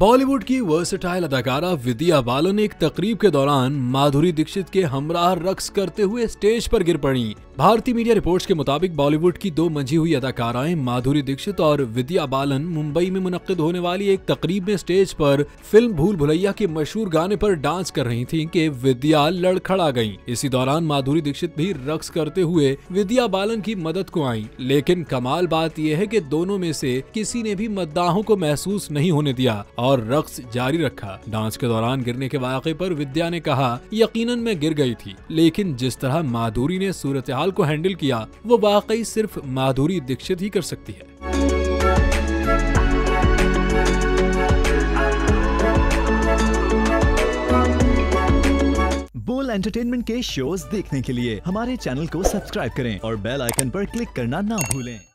बॉलीवुड की वर्सेटाइल अदाकारा विद्या बालन एक तकरीब के दौरान माधुरी दीक्षित के हमराह रक्स करते हुए स्टेज पर गिर पड़ी। भारतीय मीडिया रिपोर्ट्स के मुताबिक बॉलीवुड की दो मंझी हुई अदाकाराएं माधुरी दीक्षित और विद्या बालन मुंबई में मुनक्किद होने वाली एक तकरीब में स्टेज पर फिल्म भूल भुलैया के मशहूर गाने पर डांस कर रही थीं कि विद्या लड़खड़ा गयी। इसी दौरान माधुरी दीक्षित भी रक्स करते हुए विद्या बालन की मदद को आई, लेकिन कमाल बात यह है कि दोनों में से किसी ने भी मद्दाहों को महसूस नहीं होने दिया और रक्स जारी रखा। डांस के दौरान गिरने के वाक़े पर विद्या ने कहा, यकीनन मैं गिर गई थी, लेकिन जिस तरह माधुरी ने सूरत हाल को हैंडल किया वो वाकई सिर्फ माधुरी दीक्षित ही कर सकती है। बोल एंटरटेनमेंट के शोज देखने के लिए हमारे चैनल को सब्सक्राइब करें और बेल आइकन पर क्लिक करना ना भूलें।